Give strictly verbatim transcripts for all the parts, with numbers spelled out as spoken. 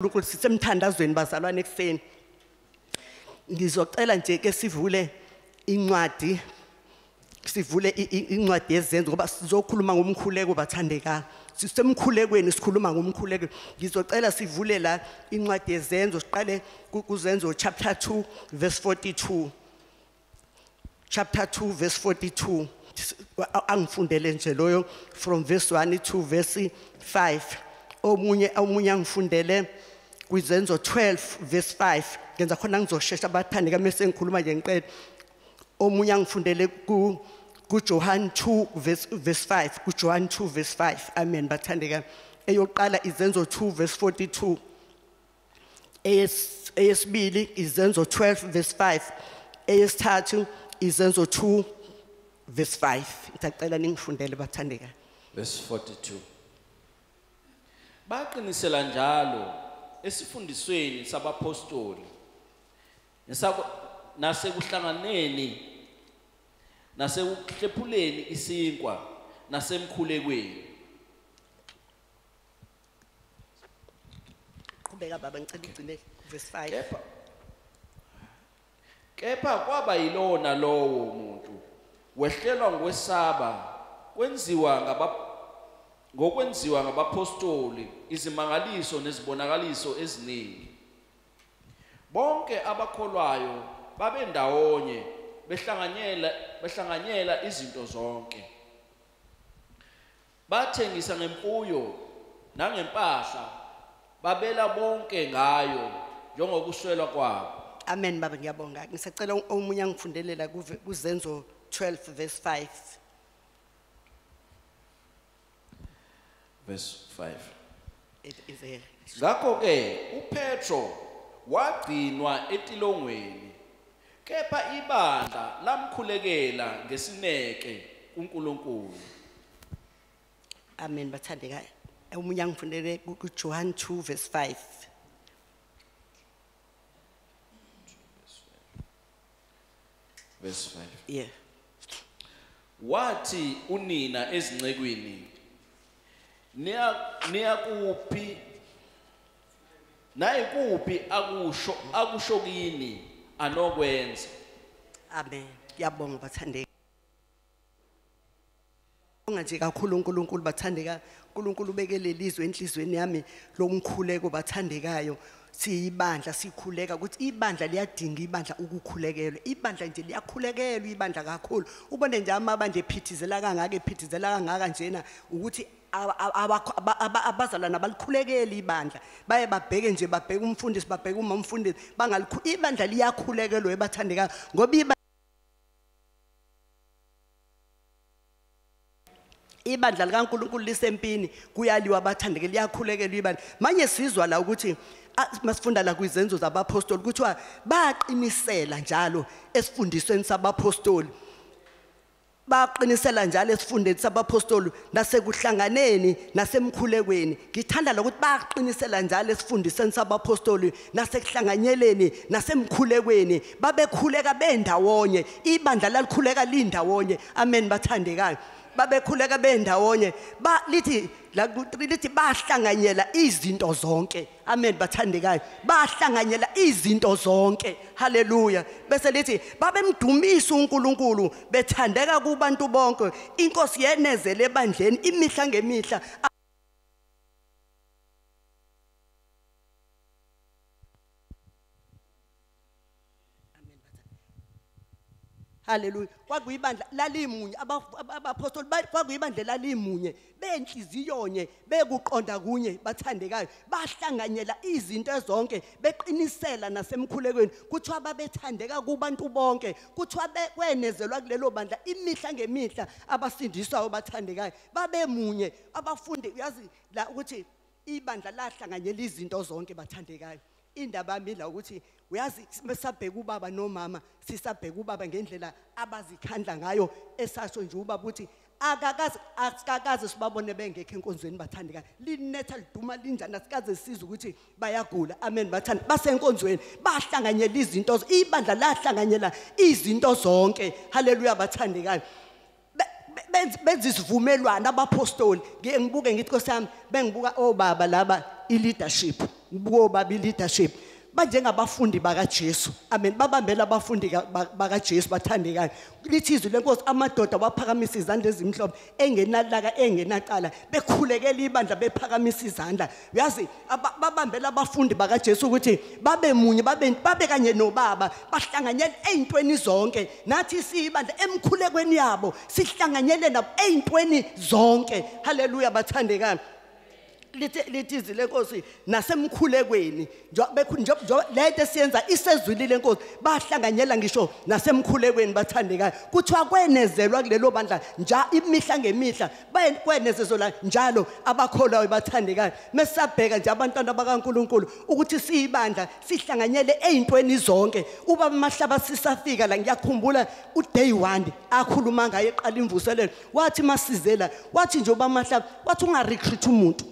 Sisemthandazweni bazalwane ekuseni ngizocela nje ke sivule incwadi sivule incwadi yezenzo ngoba sizokhuluma ngomkhuleko bathandeka sisemkhulekweni sikhuluma ngomkhuleko ngizocela sivule la incwadi yezenzo siqale kuzenzo chapter two verse forty-two chapter two verse forty-two angifundele nje loyo from verse one to verse five omunye omunye angifundele Kwizenzo twelve verse five ngenza khona ngizosheshsha abathandi kamese ngikhuluma nje ngiqede omunye angifundele ku John two verse five John two verse five amen bathandeka eyoqala izenzo two verse forty-two es esibili izenzo twelve verse five esithathu izenzo two verse five ngicela ningifundele bathandeka verse forty-two baqinisela njalo esifundisweni sabapostoli nesako nasekuhlanganeni nasekuhlephuleni isinkwa nasemkhulekweni kubeka baba ngicela ugcine verse five kepha kepha kwaba yilona lowo umuntu wehlelwa ngokwesaba kwenziwa ngaba ngokwenziwa ngabapostoli izimangaliso nezibonakaliso eziningi bonke abakholwayo babendawonye behlanganyela behlanganyela izinto zonke bathengisa ngemfuyo nangempahla babela bonke ngayo njengokuswelwa kwabo amen baba ngiyabonga ngisacela omunye angifundelela kuzenzo twelve verse five verse five. It is here. Ngakho-ke uPetro wagcinwa etilongweni kepha ibandla lamkhulekela ngesineke uNkulunkulu. Amen bathandeka. Omunye angifundele kuJohn two verse five. verse five. Yeah. Wathi unina ezincekwini Niya kuphi naye kuphi akusho akusho kini anokwenza amen ngiyabonga bathandeka Ngibonga nje kakhulu uNkulunkulu bathandeka uNkulunkulu ubekele lizwe enhlizweni yami lomkhuleko bathandekayo siyibandla sikhuleka ukuthi ibandla liyadinga ibandla ukukhulekelwa ibandla nje liyakhulekelwa ibandla kakhulu ubone nje amabandla ephithizela kangaka ephithizela kangaka njena ukuthi abazalwana balikhulekela ibandla baye babheke nje babheke umfundisi babheke uma umfundisi bangalikhu ibandla liyakhulekelwa ebathandekayo ngoba ibandla likaNkulunkulu lisempini kuyaliwa abathandekeli yakhulekelwa ibandla manje sizwa la ukuthi masifunda la kwizenzo zabapostoli kuthiwa baqinisela njalo esifundisweni sabapostoli baqinisela njalo esifundeni sabapostoli nasekuhlanganeni nasemkhulekweni ngithanda lokuthi baqinisela njalo esifundisweni sabapostoli nasekuhlanganyeleni nasemkhulekweni babekhuleka bendawonye ibandla lalikhuleka lindawonye amen bathandekayo babekhuleka bendawonye ba lithi la lithi bahlanganyela izinto zonke amen bathandekayo bahlanganyela izinto zonke haleluya bese lithi babemdumisa uNkulunkulu bethandeka kubantu bonke inkosi yenezele ebandleni imihla ngemihla Hallelujah. Kwakuyibandla lalimunye abapostoli kwakuyibandla lalimunye benhliziyonye bekuqonda kunye bathandekayo bahlanganyela izinto ezonke beqinisela nasemkhulekweni kuthiwa babethandeka kubantu bonke kuthiwa bekwenezelwa kulelo bandla imihla ngemihla abasindiswayo bathandekayo babemunye abafundi uyazi la ukuthi ibandla lahlanganyela izinto zonke bathandekayo indaba yami la ukuthi uyazi sabheka ubaba nomama sisabheka ubaba ngendlela abazikhandla ngayo esasho nje ubaba uthi akakazi akakazi sibabone bengekho enkonzweni bathandeka linetha liduma linjani asikaze sisiza ukuthi bayagula amen bathanda basenkonzweni bahlanganyela izinto ibandla lahlanganyela izinto zonke haleluya bathandekayo benza isivumelwano abapostoli ngibuke ngithi Nkosi yami bengibuka obaba laba ileadership, ngoba ileadership banjengabafundi bakaJesu. Amen. Babambela abafundi bakaJesu bathandekayo. Kulithizwe lenkosi amadoda waphakamisa izandla ezimhlophe engenalaka engenaqala bekhulekela ibandla bephakamisa izandla. Uyazi babambela abafundi bakaJesu ukuthi babe munye babe babe kanye nobaba bahlanganyele ezintweni zonke. Nathi siyibandla emkhulekweni yabo sihlanganyele nabo ezintweni zonke. Haleluya bathandekayo. Lithizwe lenkosi nasemkhulekweni njengoba lento siyenza isezwilile lenkosi bahlanganyela ngisho nasemkhulekweni bathandekayo kuthiwa kwenezelwa kulelo bandla nja imihla ngemihla bayekwenezezo la njalo abakholayo bathandekayo mesabheka nje abantwana bakaNkuluNkulu ukuthi siyibandla sihlanganyele ezintweni zonke uba mahlaba sisafika la ngiyakhumbula uday one akhuluma ngaye eqala imvuselelo wathi masizela wathi nje uba mahlaba wathi ungarecruit umuntu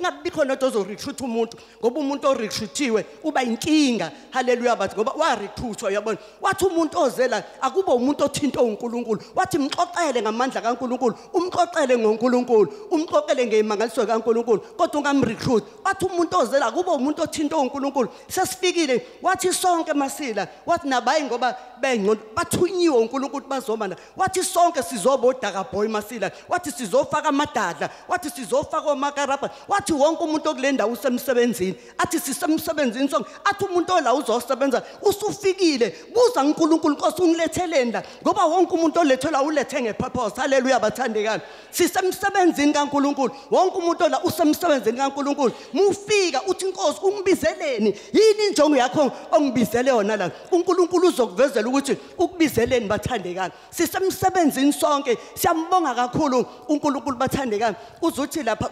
ngabikho nothi ozorecruit umuntu ngoba umuntu orecruitiwe uba inkinga. Haleluya bathi ngoba warecruitwa uyabona wathi umuntu ozela akuba umuntu othinto uNkulunkulu wathi mxoxele ngamandla kaNkulunkulu umxoxele ngoNkulunkulu umxoxele ngeimangaliso kaNkulunkulu kodwa ungamrecruit wathi umuntu ozela akuba umuntu othinto uNkulunkulu sesifikile wathi sonke masila wathi nabayi ngoba bengcono bathunyiwe uNkulunkulu bazomana wathi sonke sizobodaka boy masila wathi sizofaka amadadla wathi sizofaka omakara wathi wonke umuntu okulenda usemsebenzini athi sisemsebenzini sonke athi umuntu ola uzosebenza usufikile buza uNkulunkulu Nkosi ungilethelenda ngoba wonke umuntu olethela ulethe ngepurpose. Haleluya bathandekani sisemsebenzini kaNkulunkulu wonke umuntu ola usemsebenzini kaNkulunkulu mufika uthi Nkosi ungibizeleni yini injongo yakho ongibizele yona la uNkulunkulu uzokuvezela ukuthi ukubizeleni bathandekani sisemsebenzini sonke siyambonga kakhulu uNkulunkulu bathandekani uzothi lapha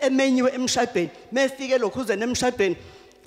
emenywe emshadweni mefike lokhu uze nemshadweni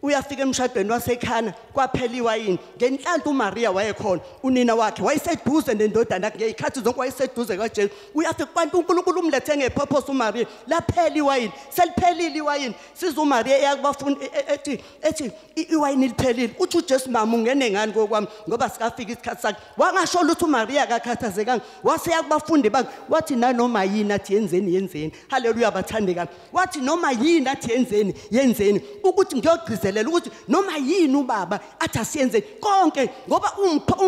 uyafika emshadweni wasekhana kwapheliwa yini ngenhlanhla uMaria wayekhona unina wakhe wayeseduze nendodana ngeyikhathi zonke wayeseduze kaJesu uyathi kwanti uNkulunkulu umlethe ngepurpose uMaria lapheliwa yini seliphelile iwayini siza uMaria eyakubafundi ethi ethi iwayini liphelile uthi uJesu mama ungene ngani kokwami ngoba sikafika isikhathi sakhe wangasho lutho uMaria akakhathazekanga waseyakubafundi bakhe wathi nanoma yini athi yenzeni yenzeni. Haleluya bathandekayo wathi noma yini athi yenzeni yenzeni ukuthi ngiyogqiza ukuthi noma yini ubaba athi asiyenze konke ngoba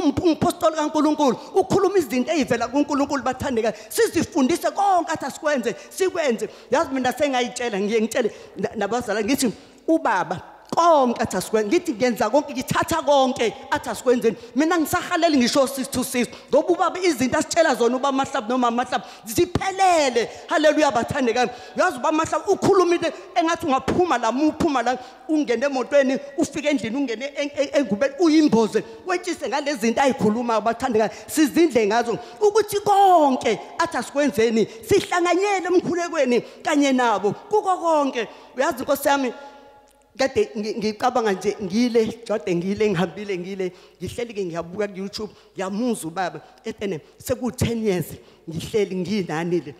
umpostoli kaNkuluNkulu ukhuluma izinto ezivela kuNkuluNkulu bathandeka sizifundise konke athi asikwenze sikwenze. Yazi mina sengayitshela ngiye ngitshele nabazala ngithi ubaba konke athi asikwenze ngithi ngenza konke ngithatha konke athi asikwenzeni mina ngisahaleli ngisho six to six ngoba ubaba izinto asitshela zona uba mahlabu noma amahlabu ziphelele. Haleluya bathandeka yazi uba mahlabu ukhulumile engathi ungaphuma la muphuma la ungene emotweni ufike endlini ungene engubeni uyimboze wetshise ngale zinto ayikhuluma bathandeka sizindle ngazo ukuthi konke athi asikwenzeni sihlanganyele emkhulekweni kanye nabo kuko konke. Uyazi Nkosi yami kade ngicabanga nje ngile jode ngile ngihambile ngile ngihleli ke ngiyabuka ku YouTube ngiyamuzwa ubaba etene seku ten years ngihleli nginanile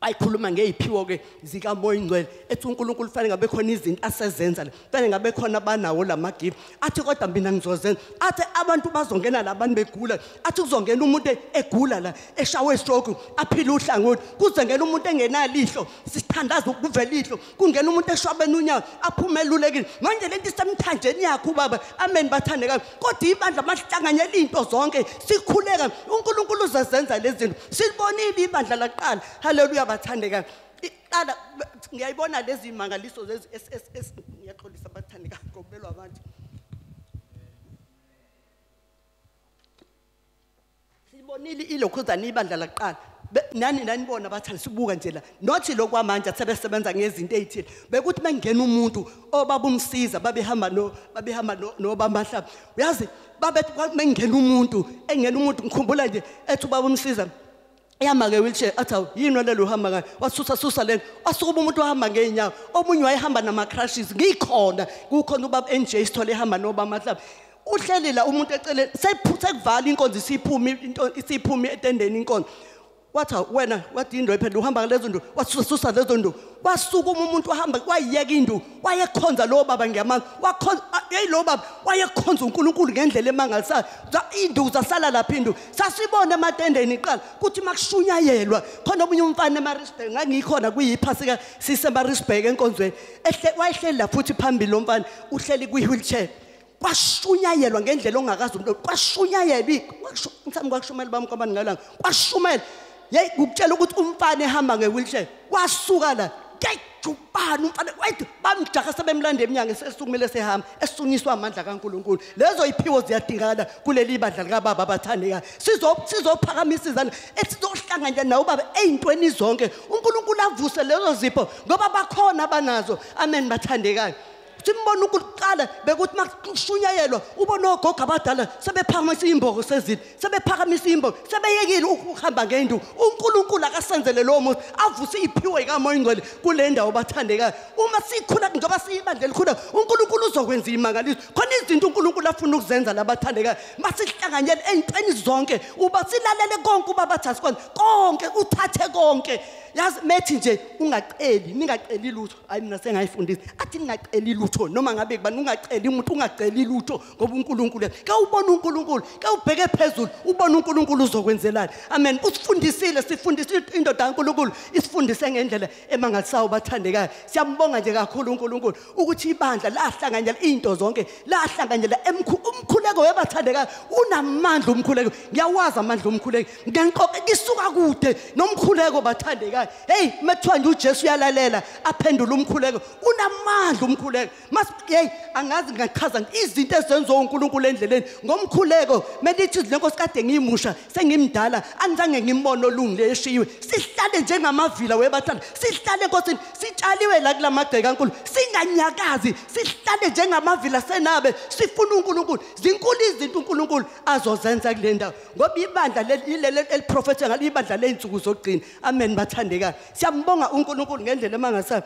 ayikhuluma ngeziphiwo ke zika Moya Ngcwele ethi uNkulunkulu fanele ngabe khona izinto asezenza le fanele ngabe khona banawo lamagift athi kodwa mina ngizozenza athi abantu bazongena labantu begula athi kuzongena umuntu egula la eshawe stroke aphila uhlangothi kuzongena umuntu engena lihlo sithandaza ukuvela lihlo kungena umuntu eshwabene unyawo aphumelulekile manje lento isemthanjeni yakho baba. Amen bathandekayo kodwa ibandla mahlanganyele into zonke sikhuleka uNkulunkulu uzozenza lezi zinto silibonile ibandla laqala. Haleluya bathandeka iqala ngiyayibona lezi mangaliso lezi S S S ngiyaxolisa bathandeka ngobelwa abantu sibonile ilokhuzana ibandla laqala nani nanibona bathanda sibuka nje la nothi lokwamanje sebesebenza ngezinto ezithile bekuthi bengena umuntu obabumsiza babehamba no babehamba no bamahlabu uyazi babethi bengena umuntu engena umuntu ngikhumbula nje ethi babumsiza ehamba ngewheelchair athawu yini lelo uhamba ngayo wasutha susa lento wasukuba umuntu ohamba ngeenyawo omunye wayehamba nama-crashes ngikhona kukhona ubaba N J Sithole ehamba nobamahlabu uhlelela umuntu eceleni seyiphuthe kuvala inkonzo isiphumi into isiphumi etendeni inkonzo wathi wena wathi indwe phendula uhamba ngalezo ndu wasusa lezo ndu wasuka umuntu wahamba wayiyeka indu wayekhonza lo baba ngiyamanga wakhonza hey lo baba wayekhonza uNkulunkulu ngendlela emangalisayo indu zasala lapha indu sasibona ematendeni iqala kuthi makushunyayelwa khona omunye umfana eMaritzburg ngangikhona kuyiphasika siseMaritzburg enkonzweni ehle wayehleli lapha futhi phambili lo mfana uhleli kwi-wheelchair kwashunyayelwa ngendlela ongakazi umuntu kwashunyayelwa ngisambe kwakushumela bami kwabani ngalanga kwashumela yey ngikutshela ukuthi umfana ehamba nge-wheelchair wasuka la kejubana umfana wethu bamjaka sebemlanda eminyanga sesukumele sehamba esunyiswa amandla kaNkulunkulu lezo iphiwo ziyadingakala kuleli bandla likababa abathandekayo sizophakamisa izandla esizohlangana nawo baba ey'ntweni zonke uNkulunkulu avuse lezo zipho ngoba bakhona abanazo amen bathandekayo simbona ukuqala bekuthi makushunyayelwa ubona ogogo abadala sebephakamisa imboko sezini sebephakamisa imboko sebeyekile ukuhamba ngendu uNkulunkulu akasenzele lo muntu avuse iphiwe kaMoya Ngcwele kule ndawo bathandekayo uma sikhula ngoba siyibandle likhula uNkulunkulu uzokwenza imangaliso khona izinto uNkulunkulu afuna ukuzenza labathandekayo masihlanganyele entweni zonke uba silalele konke ubabathathi konke uthathe konke yazi methi nje ungaqeli ningaqeli lutho hayi mina sengayifundisa athi ningaqeli lutho noma ngabe kubani ungacela umuntu ungacela ilutho ngoba uNkulunkulu ke ubona uNkulunkulu ke ubheke phezulu ubona uNkulunkulu uzokwenzelana amen usifundisile sifundisile indoda kaNkulunkulu isifundise ngendlela emangalisayo bathandekayo siyambonga nje kakhulu uNkulunkulu ukuthi ibandla lahlanganyela into zonke lahlanganyela umkhuleko webathandekayo unamandla umkhuleko ngiyawazi amandla omkhuleko ngenqoko isuka kude nomkhuleko bathandekayo hey methwa nje uJesu uyalalela aphendula umkhuleko unamandla umkhuleko mas hey angazi ngachaza izinto ezenziwa uNkulunkulu endleleni ngomkhuleko medithi lenkosi kade ngiyimusha sengimdala anizange ngimbono olungileyo eshiwe sihlale njengamavila webathanda sihlale enkosini sitshaliwe la kulamagceke kaNkulu singanyakazi sihlale njengamavila senabe sifuna uNkulunkulu zinkulu izinto uNkulunkulu azozenza kule ndawo ngoba ibandla leli eliprofetha ngale ibandla lezinsuku zogcina amen bathandekayo siyambonga uNkulunkulu ngendlela emangalisayo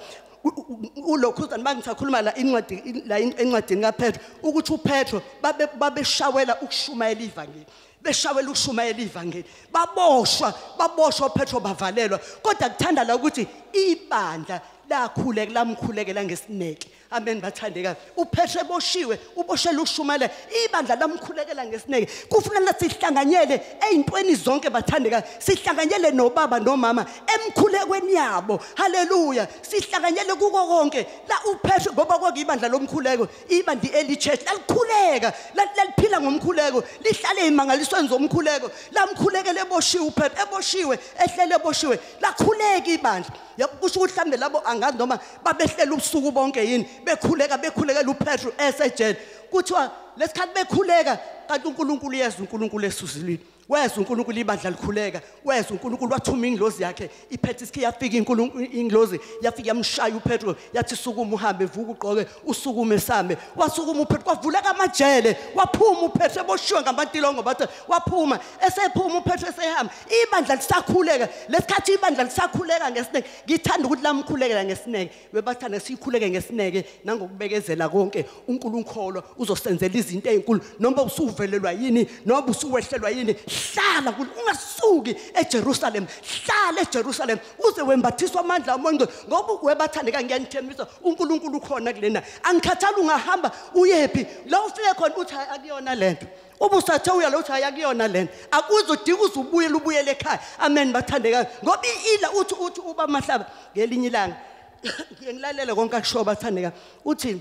ulokhuzana bangisakhuluma la incwadi la incwadini kaPetro ukuthi uPetro babe babeshawela ukushumayela ivangeli beshawela ukushumayela ivangeli baboshwa baboshwa uPetro bavalelwa kodwa kuthanda la ukuthi ibandla lakhuleke lamkhulekela ngesineke amen bathandekayo uPetro eboshiwe uboshela ukushumayela ibandla lamkhulekela ngesineke kufanele sihlanganyele ezintweni zonke bathandekayo sihlanganyele nobaba nomama emkhulekweni yabo haleluya sihlanganyele kuko konke la uPetro ngoba kwakuyibandla lomkhuleko ibandla elichurch lalikhuleka laliphila ngomkhuleko lihlale imangalisweni zomkhuleko lamkhulekele eboshiwe uPetro eboshiwe ehlele eboshiwe lakhuleka ibandla yakusho ukuthi mhlambe labo angazi noma babehlela ubusuku bonke yini bekhuleka bekhulekela uPetro esejele kuthiwa lesikhathi bekhuleka kanti uNkulunkulu yezwa uNkulunkulu esuzilini wezwa uNkulunkulu ibandla likhuleka wezwa uNkulunkulu wathuma ingilozi yakhe iphethe isikhi yafika iNkulunkulu ingilozi yafika yamshaya uPetro yathi sukuma uhambe vuka uqoke usukume sambe wasukuma uPetro kwavuleka amajele waphuma uPetro eboshiwe ngamantilongo bathi waphuma esephuma uPetro esehamba ibandla lisakhuleka lesikhathi ibandla lisakhuleka ngesineke ngithanda ukuthi lamkhulekela ngesineke webathanda sikhuleke ngesineke nangokubekezela konke uNkulunkulu uzosenzela izinto ezinkulu noma usuvelelwa yini noma usuwehlelwa yini hlala ungasuki eJerusalem hlala eJerusalem uze wembathiswa amandla oMoya ngoba webathandeka ngiyanithembisa uNkulunkulu ukhona kulena angikhathali ungahamba uyephi la ufike khona uthi akuyona lento ubusathe uya lothi akuyona lento akuzodika uzubuye lubuye lekhaya amen bathandekayo ngoba ila uthi uthi uba mahlaba ngelinye ilanga ngilalela konke akusho bathandekayo uthi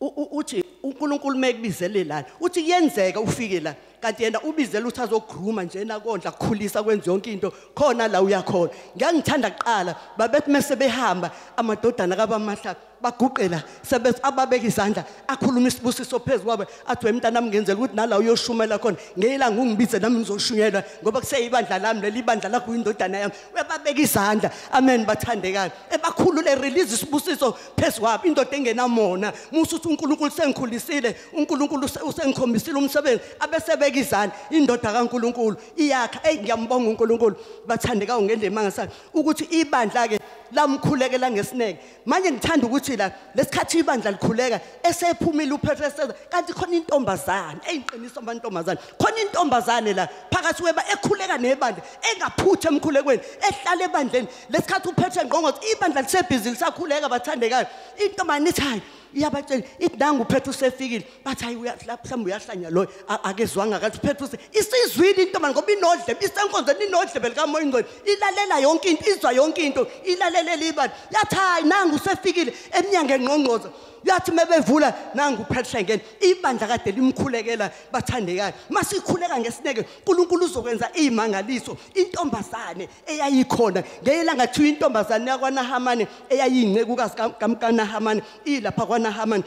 uthi uNkulunkulu mekubizele lana uthi kuyenzeka ufike la kanti yena ubizela uthi azogrooma nje nakondla kukhulisa kwenza yonke into khona la uyakhona ngiyangithanda kuqala babethi mase behamba amadodana kaBamahlaba baguqela sebethi ababeka izandla akhuluma isibusiso phezulu kwabe athi wemntanami ngenzela ukuthi nala uyoshumela khona ngeyilanga ungibize nami ngizoshunyelwa ngoba kuseyibandla lami leli bandla lakho uyindodana yami webabeka izandla amen bathandekayo ebakhulule release isibusiso phezulu kwabe indoda engenamona musu uthi uNkulunkulu sengikhulisile uNkulunkulu usengikhombisile umsebenzi abesebe izandla indoda kaNkulunkulu iyakha hey ngiyambonga uNkulunkulu bathandekayo ngendlela mangasayo ukuthi ibandla ke lamkhulekela ngesineke manje ngithanda ukuthi la lesikhathi ibandla likhuleka esephumile uPetrus kanti khona intombazane eyiqiniso amantombazane khona intombazane la phakathi weba ekhuleka nebandla engaphuthe emkhulekweni ehlala ebandleni lesikhathi uPetrus ngqongothi ibandla lisebhizi lisakhuleka bathandekayo intombazane ithayi iyabatshela ithi nanga uPetrus efikile bathi hayi mhlawumbe uyahlanya loyo akezwanga kathi uPetrus isizwile intombazane ngoba inodlebe isenkonzweni inodlebe likaMoya Ngcwele ilalela yonke into izwa yonke into ilalelela ibandla yathi hayi nanga usefikile eminyango engqongqoza yathi mebevula nanga uPetrus ngene ibandla kade limkhulekela bathandekayo masikhuleka ngesineke uNkulunkulu uzokwenza izimangaliso intombazane eyayikhona ngeyelanga kuthiwa intombazane yakwaNahamani eyayiyincekukazi kaNahamani ilapha kwaNahamani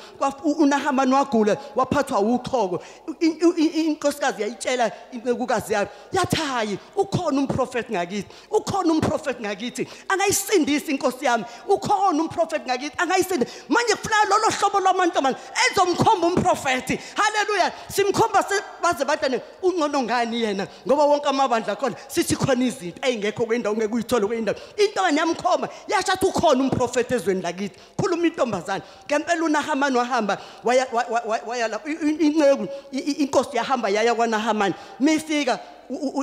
uNahamani wagula waphathwa uchoko inkosikazi yayitshela incekukazi yayo yathi hayi ukhona umprofeti ngakithi ukhona umprofeti ngakithi angayisindisa inkosi yami ukhona umprofeti ngakithi angayisindisa manje kufuna hlobo lwamantombazane ezomkhomba umprofeti haleluya simkhomba baze bathane unqono ngani yena ngoba wonke amabandla khona sithi khona izinto ezingekho kwendawo ngeke uyithole kwendawo intombazane yamkhomba yashathi ukhona umprofeti ezweni lakithi khuluma intombazane ngempela uNahamani wahamba waya lapho inceku inkosi yahamba yaya kwaNahamani mifika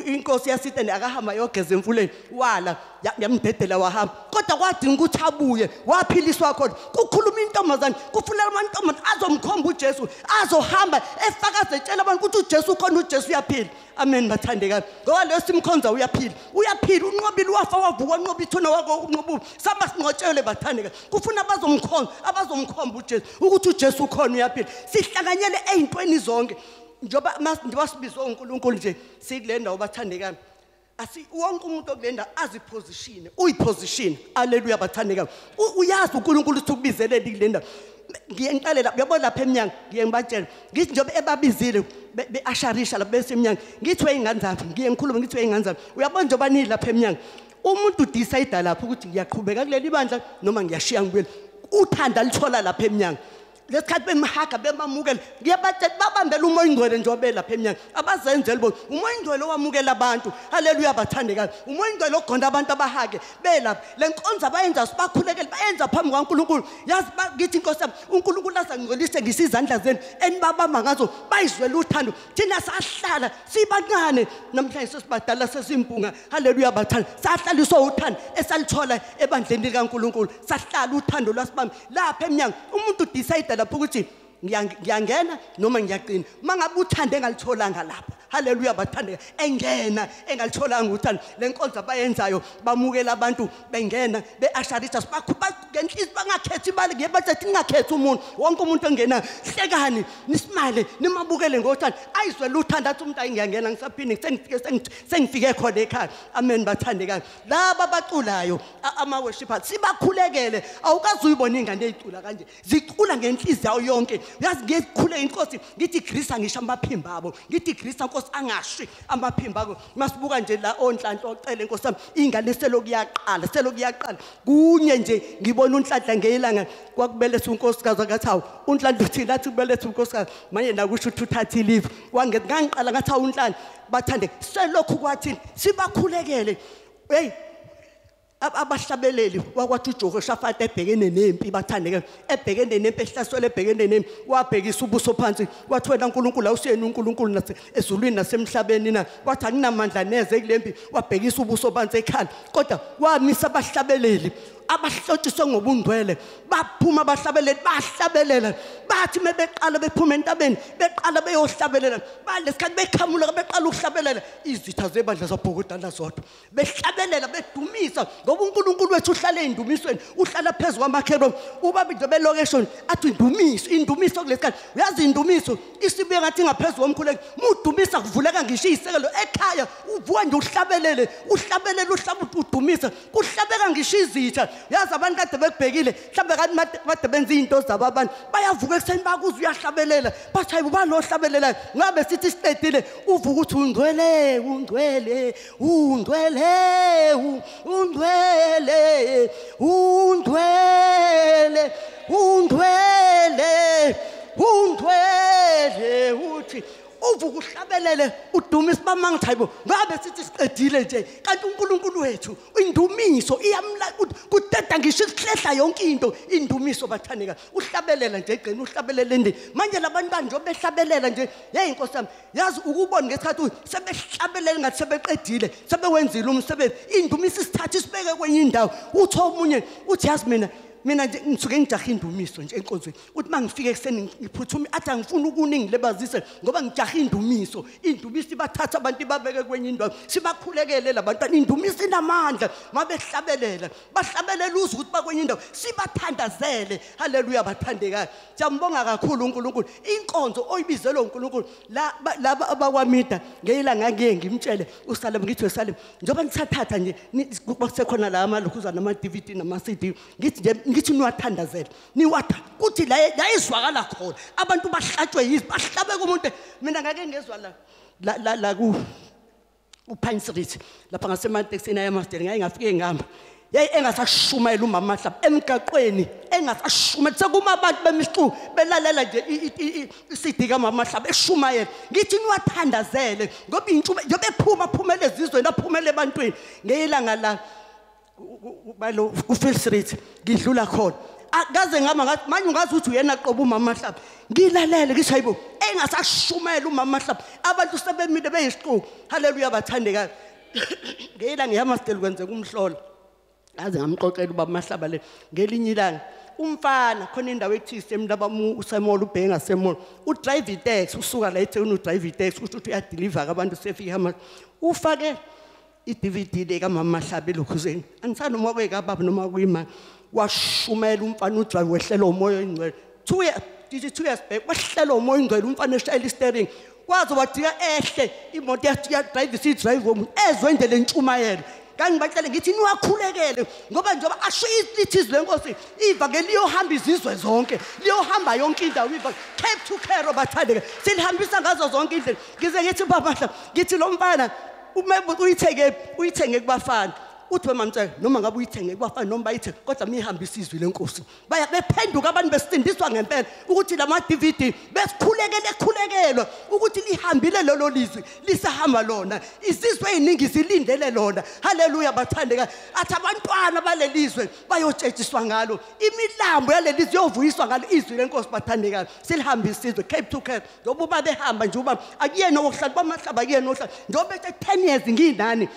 inkosi yasitene akahamba yogeza emfuleni wala yamdedela wahamba kodwa kwadinga ukuthi abuye waphiliswa khona kukhuluma intombazane kufunela amantombazane azomkhomba uJesu azohamba efakaze etshela abantu ukuthi uJesu ukhona uJesu uyaphila amen bathandekayo ngoba leyo simkhonza uyaphila uyaphila unqobile wafa wavuka unqoba ithuna wako unqobu samba singqotshele bathandekayo kufuna abazomkhonza abazomkhomba uJesu ukuthi uJesu ukhona uyaphila sihlanganyele ezintweni zonke njoba njoba sibizwa uNkulunkulu nje sikule ndawo bathandekayo asi wonke umuntu okulenda aziposition uyiposition haleluya bathandekayo uyazi uNkulunkulu uthi kubizele kule ndawo ngiyenqalela uyabona lapha eminyango ngiye ngibatshela ngithi njoba ebabizile beasharisha lapha besemnyango ngithi weyingane zaphi ngiye ngikhuluma ngithi weyingane zaphi uyabona njoba ni lapha eminyango umuntu decide lapha ukuthi ngiyaqhubeka kuleli bandla noma ngiyashiya ngibuyele uthanda lithola lapha eminyango lesikhathi bemhaga bemamukela ngiyabatshela babambela uMoya Ngcwele njobe lapha eminyango abazenzele bona uMoya Ngcwele owamukela abantu haleluya bathandekayo uMoya Ngcwele ogonda abantu abahake belapha lenkonzo abayenza sibakhulekele bayenza phambi kwaNkulunkulu yazi ngithi inkosi yami uNkulunkulu azangcolise ngisizandla zenu enibabamba ngazo bayizwele uthando thina sahlala sibancane namhlanje sesibadala sesimpunga haleluya bathandekayo sahlaliswa uthando esalithola ebandleni likaNkulunkulu sahlala uthando lwasibamba lapha eminyango umuntu decide lapho ukuthi ngiyangena noma ngiyaqina mangabe uthande engalitholanga lapha haleluya bathandeka engena engalitholanga uthando lenkonzo abayenzayo bamukela abantu bengena beasharita sibakhubagentlizi bangakhethi imali ngiyebathathi ngingakhethi umuntu wonke umuntu ongena hlekani nisimale nimabukele ngothando ayizwele uthando athi umuntu ayingiyangena ngisaphini sengifike khona ekhaya amen bathandeka laba baculayo ama worshipers sibakhulekele awukazuyibona ingane ezicula kanje zicula ngenhliziyo yonke yazi ngiyekhule inkosi ngithi Grisa ngisho amaphimba abo ngithi Grisa inkosi angashi amaphimba akho masibuka nje la onhlanhla ocela inkosi yami ingane selokuyaqala selokuyaqala kunye nje ngibona unhlanhla ngeyilanga kwakubeletha unkosikazi akathi hawu unhlanhla uthi lathi kubeletha unkosikazi manje nakusho ukuthi uthathe ilive wangithi ngangiqala ngathi hawu unhlanhla bathande selokhu kwathini sibakhulekele hey abahlabeleli wakwathi uJehoshaphat ebhekene nempi bathandeka ebhekene nempi ehlaswele ebhekene nempi wabhekisa ubuso phansi wathi wena uNkulunkulu awusiyena uNkulunkulu ezulwini nasemhlabeni na wathi anginamandla neze kulempi wabhekisa ubuso phansi ekhanda kodwa wamisa abahlabeleli abahlotshiswe ngobungcwele baphuma abahlabeleli bahlabelela bathi mebeqala bephuma entabeni beqala beyohlabelela balesikhathi bekhamula beqala ukuhlabelela izitha zebandla zabhokodana zodwa behlabelela bedumisa ngoba uNkulunkulu wethu uhlala endumisweni uhlala phezulu kwamakherob ubabi nje belokation athi indumiso indumiso kulesikhathi uyazi indumiso isibe ngathi ngaphezulu komkhuleko mudumisa kuvuleka ngisho isekelo ekhaya uvuka nje uhlabelele uhlabelela uhlaba udumisa kuhlabeka ngisho izitha yazi abantu kade bekubhekile mhlambe kanti made benza izinto zabo abantu bayavuka ekuseni bakuzwa uyahlabelela bathi hayi ubani ohlabelela ngabe sithi siqedile uvuka ukuthi ungcwele ungcwele ungcwele ungcwele ungcwele ungcwele ungcwele uthi uvuka uhlabelele udume isibamanga thayibo ngabe sithi siqedile nje kanti uNkulunkulu wethu indumiso iyamlakuthi kuteda ngisho isihlehla yonke into indumiso bathaneka uhlabelela nje igcina uhlabelela ndi manje labantu banje obehlabelela nje hey Nkosi yami yazi ukubona ngesikhathi sebehlabelela ngathi sebeqedile sebewenzile umsebenzi indumiso isithatha isibeke kwenye indawo utho umunye uthi yazi mina mina nje ngisuke ngijahe indumiso nje enkonzweni uthi mangifike ekseni ngiphuthuma athi angifuni ukuningi lebazise ngoba ngijahe indumiso indumiso ibathatha abantu babeke kwenye indawo sibakhulekele labantwana indumiso inamandla mabehlabelela bahlabelela uze ukuthi bakwenye indawo sibathandazele haleluya bathandekayo siyambonga kakhulu uNkulunkulu inkonzo oyibizelwe uNkulunkulu la laba abakwamida ngeyilanga ngiye ngimtshele usale ngithi wesale njoba ngithathatha nje kusekhona la amalukhuza nama D V D nama C D ngithi nje ngithi niwathandazele niwathanda kuthi la yayizwakala khona abantu bahlatshwe yizi bahlabeka umuntu mina ngake ngezwa la la la ku uPine Street lapha ngasemantekisini ayamasteri ngaye ngafike ngihamba yayi engasashumayela umama mahlaba emgaqweni engasashumayela sekuma abantu bemixu belalela nje isidi kamama mahlaba eshumayela ngithi niwathandazele ngoba intshume njobe phuma phumele ezizweni aphumele ebantwini ngeyilanga la ubalo uField Street ngidlula khona akaze ngama ngathi manje ungazi uthi uyena qoba umama mahlaba ngilalele ngisho hayibo engasashumela umama mahlaba abantu sebemile beyisiqo haleluya bathandekayo ngeyila ngiyamasteli kwenzeka umhlolo aze ngamxoxela ubaba mahlaba le ngelinye ilanga umfana khona indawo ethise emlaba usemol ubheke ngasemol udrive itaxi usuka la ethe udrive itaxi uthi uyadeliver abantu sefika ama ufake i-D V D le kamama mahlaba elokhuzeni anisana noma kwekababa noma kuyima washumela umfana udrive wehlela umoya ingcwele two years two years back wehlela umoya ingcwele umfana eshayela i-steering kwaze wadika ehle imoto yadrive isidrive ezwe nje le ntshumayelo kangibatshele ngithi niwakhulekele ngoba njengoba ashiye izithizi lenkosi ivangeli liyohamba izizwe zonke liyohamba yonke indawo ivangeli cape to cairo bathandeka silihambisa ngazo zonke indlela ngize ngithi babahla ngithi lo mfana umebo uyitheke uyithenge kubafana uthi wemamtshela noma ngabe uyithenge kubafana noma bayithenge kodwa mihambisa izwi lenkosi baya bephenduka abantu besindiswa ngempela ukuthi lama D V D besikhulekele ekhulekelwa ukuthi lihambile lolo lizwi lisahamba lona izizwe eziningi zilindele lona haleluya bathandeka athi abantwana balelizwe bayotshetshiswa ngalo imilambo yalelizwe yovuyiswa ngalo izwi lenkosi bathandeka silihambisa izwi Cape to Cape ngoba uma behamba nje uba akuyena okuhlala bamahlaba akuyena ohlala njobe ten years ngiyinani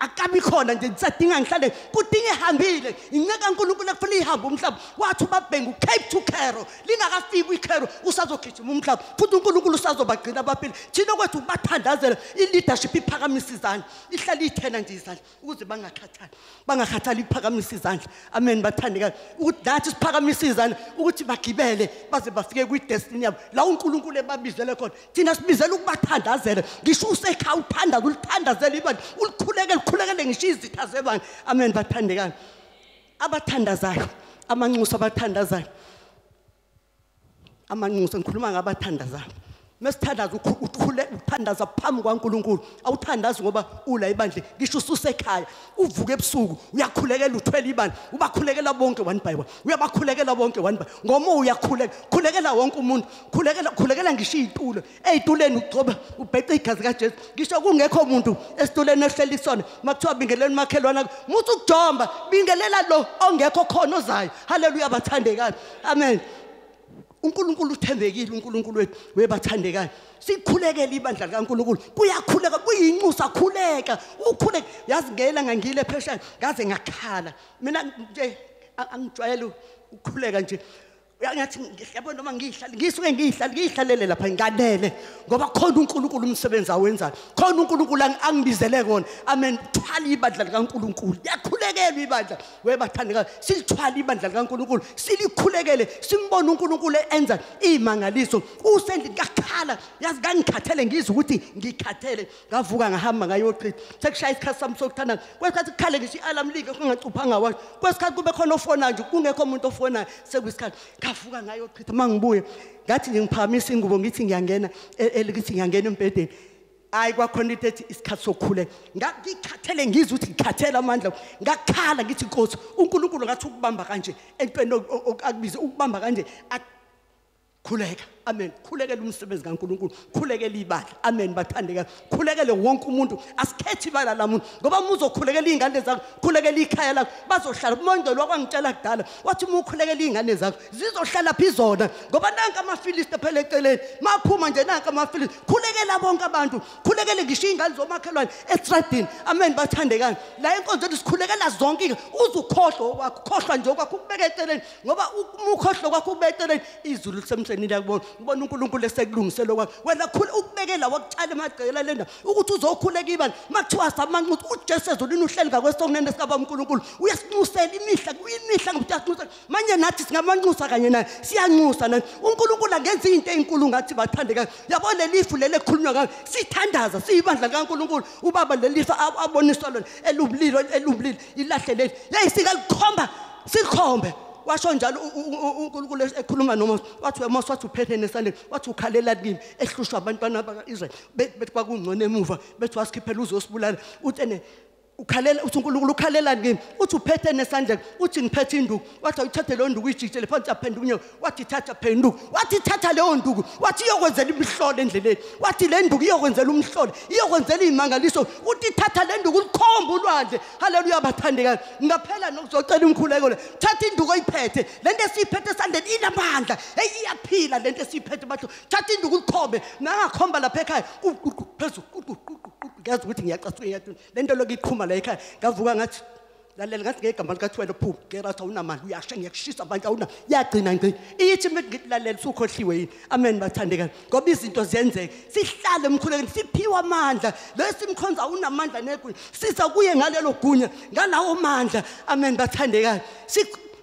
akabi khona nje ngisadinga ngihlale kudinga ihambile inqeka uNkulunkulu ekufanele ihambe umhlaba wathi babhengu Cape to Cairo lingakafiki iCairo usazogijima umhlaba futhi uNkulunkulu usazobagcina abaphile thina kwethu ubathandazela ileadership iphakamisa izandla ihlale ithena nje izandla ukuze bangakhathali bangakhathali iphakamisa izandla amen bathandekayo ukuthi nathi siphakamisa izandla ukuthi bagibele baze bafike kwi-destiny yabo la uNkulunkulu ebabizele khona thina sibizela ukubathandazela ngisho usekha uthandaza ulithandazela ibandla ulikhule elikhulekele ngishiya izitha zebani amen bathandekayo abathandazayo amanxusa abathandazayo amanxusa ngikhuluma ngabathandazayo mesithandaza ukukhule uthandaza phambi kwaNkulunkulu awuthandazi ngoba ula ibandle ngisho ususe ekhaya uvuka ebusuku uyakhulekela uthwele ibandle ubakhulekela bonke one by one uyabakhulekela bonke one by ngomo uyakhuleka khulekela wonke umuntu khulekela khulekela ngisho izitulo ezituleni ugcoba ubheca igazi kaJesu ngisho kungekho umuntu esituleni ehlelisona makuthiwa bingeleni makhelwana muthi ukujomba bingelela lo ongekho khona ozayo haleluya bathandekayo amen uNkulunkulu uthembekile uNkulunkulu wethu webathandekayo sikhulekele ibandla likaNkulunkulu kuyakhuleka kuyincusa khuleka ukhuleke yazi ngela ngangile phesha ngaze ngakhala mina nje angijwayele ukukhuleka nje uyangathi yabona noma ngihlali ngisuke ngihlali ngihlalele lapha nganele ngoba khona uNkulunkulu umsebenza awenzayo khona uNkulunkulu angibizele kona amen thwala ibandla likaNkulunkulu yakhulekelwe ibandla webathandekayo silithwala ibandla likaNkulunkulu silikhulekele simbone uNkulunkulu enza imangaliso usendlini ngakhala yazi ngangikhathele ngizwe ukuthi ngikhathele ngavuka ngahamba ngayoqhitha sekushaya isikhathi sami sokuthanda kwesikhathi kukhale ngisho ialarm linge kungacuphanga wathi kwesikhathi kube khona ofona nje kungekho umuntu ofona sekuyisikhathi afuka ngayochitha mangibuye ngathi nje ngiphakamisa ingubo ngithi ngiyangena elikithi ngiyangena empedeni hayi kwakhona ithethi isikhathi sokhule ngikhathele ngizwe ukuthi ngikhathela amandla ngakhala ngithi Nkosi uNkulunkulu ngathi ukubamba kanje entweni akubize ukubamba kanje khuleka amen. Khulekela umsebenzi kaNkulunkulu, khulekela ibandla, amen bathandeka. Khulekele wonke umuntu, asikhethi ibala lamuntu ngoba muzokhulekela izingane zakho, khulekela ikhaya lakho, bazohlala uMondo lokwangitshela kudala, wathi umukhulekela izingane zakho, zizohlala phezona ngoba nanka amaFilisti phele eceleni, maphuma nje nanka amaFilisti. Khulekela bonke abantu, khulekele ngisho izingane zomakhelwane eTradini, amen bathandeka. La enkonzweni sikhulekela zonke, uzukhohlwa kwakho, khohlwa nje kwakho kubeka eceleni ngoba ukhohlwa kwakho ubeteleni izulu lisemhleni lakubona, ubona uNkulunkulu esekulungisele kwakho wena khulu ukubekela wakutshala emagcela lenda ukuthi uzokhuleka ibandla makuthiwa samanxuthi uJesu ezulini uhleli ngakwesokunene sikaba uNkulunkulu uyasinxusela imihla kwimihla ngokuthi asinxusela manje nathi singamanxusa kanye naye siyanxusa naye uNkulunkulu angenza izinto ezinkulu ngathi bathandeka yabona lelifu lele khulunywa ngayo sithandaza siyibandla kaNkulunkulu ubaba lelifu aboniswa lona elubulilo elubulilo ilahleleli yayisika likhomba sikhombe washo njalo uNkulunkulu ekhuluma noMose wathi uMose wathi uphethe nesandleni wathi ukhalela kimi ehlushwa abantwana bakaIsrael bethi kwakungcone emuva bethi wasikhiphela uzosibulala utene ukhalela uthi uNkulunkulu ukhalela kimi uthi uphethe nesandleni uthi ngiphethe induku wathi ayithathe leyo nduku ijikile phansi yaphenduka unyawo wathi thatha phenduka wathi thatha leyo nduku wathi iyokwenzela imihlolo endleleni wathi le nduku iyokwenzela umhlolo iyokwenzela izimangaliso uthi thatha le nduku ulikhomba ulwandle haleluya bathandeka ngaphela nokuzocela umkhuleko le thatha induku oyiphethe lento esiyiphethe esandleni inamandla hey iyaphila lento esiyiphethe bathu thatha induku ulikhombe nangakhomba lapha ekhaya phezulu ngazi ukuthi ngiyacasuka yathu lento lokuyiqhuma la ekhaya ngavuka ngathi lalela ngathi ngegama likaThwele lophuma ngerata unamandla uyashe ngiyakushisa abantu awuna yagcina ngci ithi mithi lalela sukhohliwe yini amen bathandeka ngoba izinto ziyenzeka sihlale emkhulekeni siphiwe amandla lesimkhonza unamandla negunya sisa kuye ngalelo gunya ngalawo mandla amen bathandeka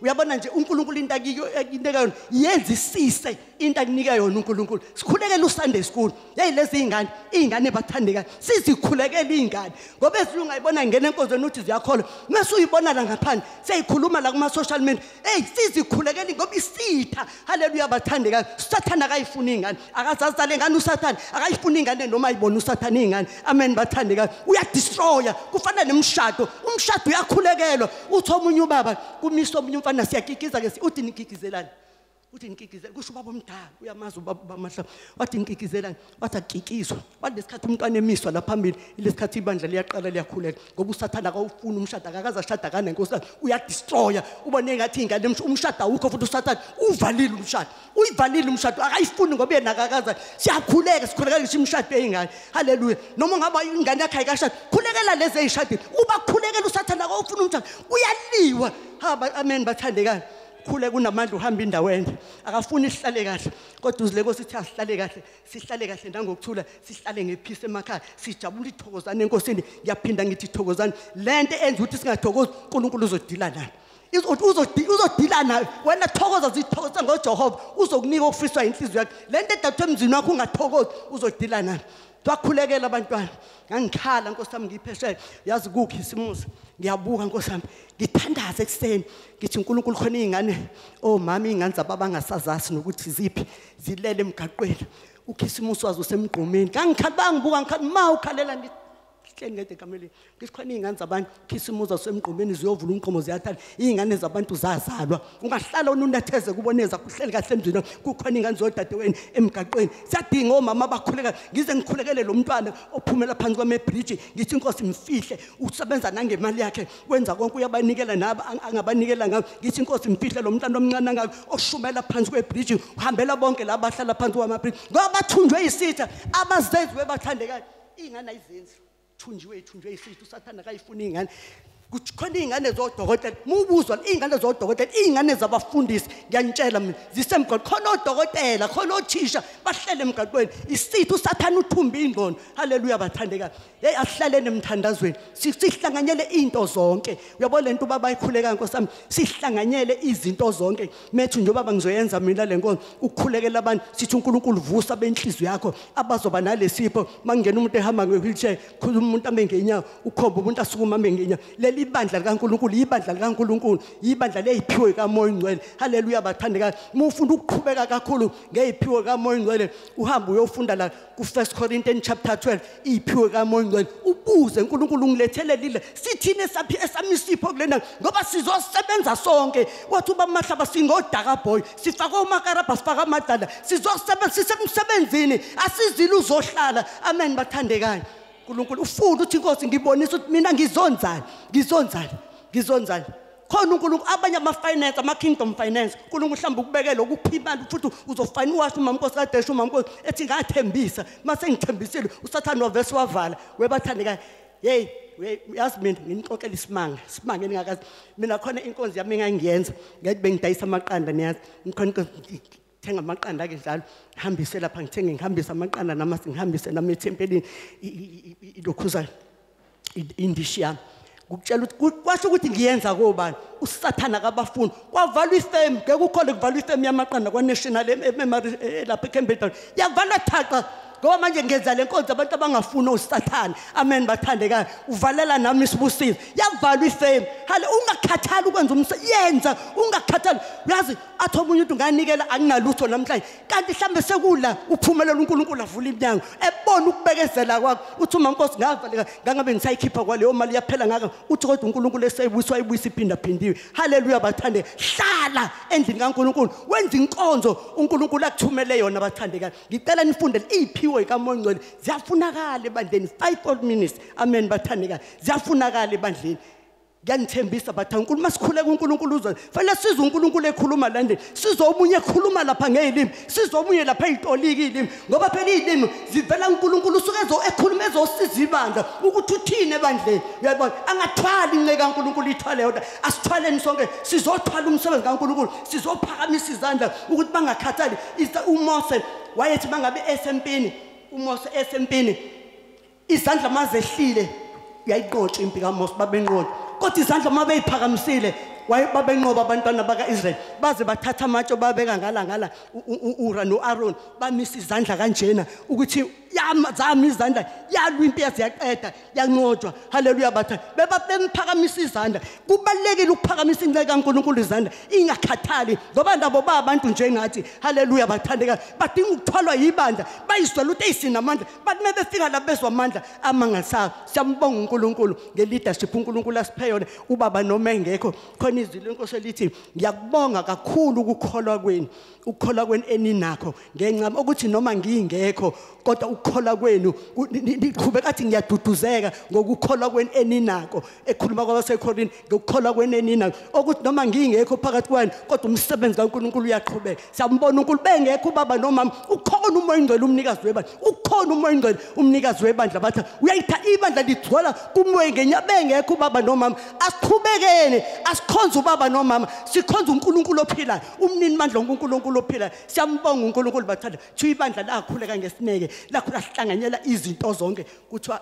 uyabona nje uNkulunkulu into akunika yona yenza isise into akunika yona uNkulunkulu sikhulekela uSunday school hey lezi izingane izingane bathandeka sizikhulekela izingane ngoba ezilungayibona ngene enkonzweni uthi ziyakholwa mase uyibona la ngaphandle seyikhuluma la kuma social media hey sizikhulekela ngoba isitha haleluya bathandeka uSathane akayifuna izingane akazazisale ngane uSathane akayifuna izingane noma ayibona uSathane izingane amen bathandeka uyadestroya kufana nemshado umshado uyakhulekelwa uthoma unye ubaba kumiso omunye mfana siyakikiza ke uthi nikikizelani uthi nikikizela kusho ubaba omdala uyamaza ubaba amahla wathi nikikizelani wathi akikizwa walesikhathi umntwana emiswa laphambili ilesikhathi ibandla liyaqala liyakhuleka ngoba uSathane akawufuna umshado akakaza shada kana nkosi uyadestroya ubone engathi ingane umshado awukho futhi uSathane uvalile umshado uyivalile umshado akayifuni ngoba yena akakaza siyakhuleka sikhuleka ngisho umshado eingane haleluya noma ngaba ingane yakhe ayikashada khulekela lezi ezishadile uba khulekela uSathane akawufuna umshado uyaliwa haba amen bathandeka khule kunamandla uhamba indawo enhle akafuni sihlale kahle kodwa uzileko sithi asihlale kahle sihlale kahle nangokuthula sihlale ngepeace emakhaya sijabule ithokozana enkosini ngiyaphinda ngithi ithokozana lento enza ukuthi singathokozi uNkulunkulu uzodila nayo uzodila nayo wena thokoza zithokoza ngoJehova uzokunika okufiswa inhliziyo yakho lento edathwe emzini wakho ungathokozi uzodila nayo wakhulekela abantwana ngangikhala nkosi yami ngiyipheshele yazi kukhi isimuzi ngiyabuka nkosi yami ngithandaza ekuseni ngithi uNkulunkulu khona izingane oh mama izingane zababa angasazazi nokuthi ziphi zilele emgaqweni ukhisimusi wazo semgqumeni ngangikhala ngibuka ngikhala ma ukhalela ngithi hle ngede kamelini ngithi khona izingane zabantu khisimusi wazo semgqumeni ziyovula umqomo ziyathala izingane zabantu zazalwa ungahlala ununetheze kuboneza kuhleli kahle emzini kukhona izingane zodadewenu emgaqweni siyadinga omama abakhuleka ngize ngikhulekele lo mntwana ophumela phansi kwamebridge ngithi inkosi mfihle usebenza nangemali yakhe wenza konke uyabanikela nabo angabanikela ngabo ngithi inkosi mfihle lo mntwana omncane ngakho oshumela phansi kwebridge uhambela bonke laba ahlala phansi kwamabridge ngoba bathunjwe isitha abazenziwe bathandekayo izingane ayizenzi thunjiwe thunjiwe isithu uSathane akayifuna izingane kukhona izingane zodokotela mubuzwa izingane zodokotela izingane zabafundisi ngiyantshela mina zisemgqo khona odokotela khona othisha bahlele emgaqweni isithu uSathane uthumba ingqondo haleluya bathandeka hey asihlaleni emthandazweni sihlanganyele izinto zonke uyabona lento baba ayikhuleka nkosi yami sihlanganyele izinto zonke methu nje baba ngizoyenza mina le nkonzo ukukhulekela abantu sithi uNkulunkulu vusa benhliziyo yakho abazoba nalesipho mangena umuntu ehamba ngewheelchair khuluma umuntu amengenyawo ukhomba umuntu asukuma amengenyawo leli bandla likaNkulunkulu ibandla likaNkulunkulu ibandla leyiphiwe kaMoya Ngcwele haleluya bathandekayo mufunda ukuqhubeka kakhulu ngeyiphiwe kaMoya Ngcwele uhamba uyofunda la ku First Corinthians chapter twelve iphiwe kaMoya Ngcwele ubuze uNkulunkulu ungilethelelile sithini esaphi esamisipho kulena ngoba sizosebenza sonke wathi uba mahlaba singodaka boy sifaka umakarabha sifaka amadala sizosebenza sisemsebenzini asizile uzohlala amen bathandekayo uNkulunkulu ufunda uthi Nkosi ngibonisa ukuthi mina ngizonzani ngizonzani ngizonzani khona uNkulunkulu abanye ama finance ama kingdom finance uNkulunkulu mhlamba ukubekela ukuphimana futhi uzofana wathi mama Nkosi kadesha mama Nkosi ethi ngathembisa mase ngithembisile uSathane wavese wavala webathandekayo hey yazi mina nginixoxela isimanga isimanga engingakazi mina khona inkonzi yami engangiyenza ngathi bengidayisa amaqanda niyazi ngikhona thenga amaqanda ke njalo ngihambise lapha ngithenge ngihambise amaqanda nama singihambise nama ethempelini ilokhuza indishiyana ngikutshela ukuthi kwasho ukuthi ngiyenza kobani usathana kabafuni kwavalwa ifem ngeke ukhole kuvalwa ifem yamaqanda kwa national memory lapha eCampbelltown yavalwa thaqa ngoba manje ngenza lenkonzo abantu abangafuni usathana amen bathandekayo uvalela nami isibusiso yavalwa ifem hale ungakhathali ukwenza umsebenzi yenza ungakhathali yazi atho munye umuntu nganikela anginalutho namhlanje kanti mhlambe sekula uphumelela uNkulunkulu avula iminyango ebona ukubekezela kwakho uthi uma Nkosi ngavaleka ngangabe ngisayikhipha kwaleyo mali yaphela ngaka uthi kodwa uNkulunkulu esebuyiswa ibuyisa iphinda phindiwe haleluya bathande hlala endlini kaNkulunkulu wenza inkonzo uNkulunkulu akuthumele yona bathandekayo ngicela nifunde iphi kaMoya Ngcwele ziyafunakala ebandleni five old minutes amen bathandekayo ziyafunakala ebandleni ngiyanithembisa bathandekayo uNkulunkulu masikhuleke uNkulunkulu uzwe fanele size uNkulunkulu ekhuluma la ndeni sizomunye ekhuluma lapha ngezilimi sizomunye lapha ezitolika izilimi ngoba phela izilimi zivela uNkulunkulu usuke ezo ekhuluma ezosiza ibandla ukuthi uthini ebandleni uyabona angathwali inceke kaNkulunkulu ithwale yodwa asithwaleni sonke sizothwala umsebenzi kaNkulunkulu sizophakamisa izandla ukuthi bangakhathali uMose wayethi bangabe esempini uMose esempini izandla mazehlile uyayiqotsha impi kaMose babenqotsha kodwa izandla mabeyiphakamisile wayebabenqoba abantwana bakaIsrayeli baze bathatha amatshe babeka ngala ngala uUra noAaron bamisa izandla kanjena ukuthi yamazama izandla yalwa impi yaziyaqeda yanqotshwa haleluya bathatha beba bemphakamisa izandla kubalekile ukuphakamisa inceke kaNkulunkulu izandla ingakhathali ngoba ndabo babantu njengathi haleluya bathandeka badinga ukuthwalwa yibandla bayizwela ukuthi eyisinamandla bathi mebefika la bezwa amandla amangasaka siyambonga uNkulunkulu ngeleadership uNkulunkulu asiphe yona ubaba noma engekho khona izilo iNkosi elithi ngiyakubonga kakhulu ukukholwa kweni ukukholwa kweni eninakho ngencama ukuthi noma ngingekho kodwa ukukholwa kwenu liqhubeka athi ngiyaduduzeka ngokukholwa kweni eninako ekhuluma kwabaseKorinthu ngokukholwa kweni eninako okuthi noma ngingekho phakathi kwenu kodwa umsebenzi kaNkulunkulu uyaqhubeka siyambona uNkulunkulu bengekho ubaba nomama ukhona uMoya Ngcwele umnikazi webandla ukhona uMoya Ngcwele umnikazi webandla bathi uyayitha ibandla lidwala kuMoya Ngcwele bengekho ubaba nomama asiqhubekene asikhonze ubaba nomama sikhonze uNkulunkulu ophila umnini mandla uNkulunkulu ophila siyambonga uNkulunkulu bathanda thi ibandla lakhuleka ngesineke lakho lahlanganyela izinto zonke kuthiwa